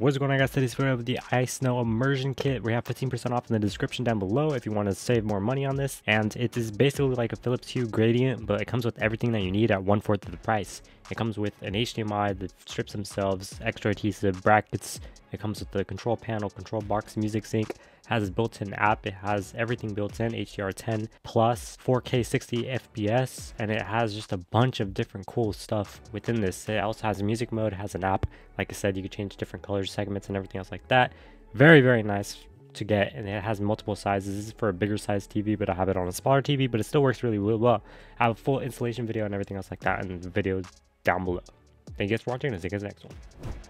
What's going on guys, today's video of the iSnow Immersion Kit. We have 15% off in the description down below if you want to save more money on this. And it is basically like a Philips Hue gradient, but it comes with everything that you need at 1/4 of the price. It comes with an HDMI, the strips themselves, extra adhesive, brackets. It comes with the control panel, control box, music sync. Has its built-in app. It has everything built in, HDR10+, 4K 60 FPS, and it has just a bunch of different cool stuff within this. It also has a music mode, has an app. Like I said, you can change different colors, segments, and everything else like that. Very, very nice to get, and it has multiple sizes. This is for a bigger size TV, but I have it on a smaller TV, but it still works really, really well. I have a full installation video and everything else like that in the video down below. Thank you guys for watching, and see you guys next one.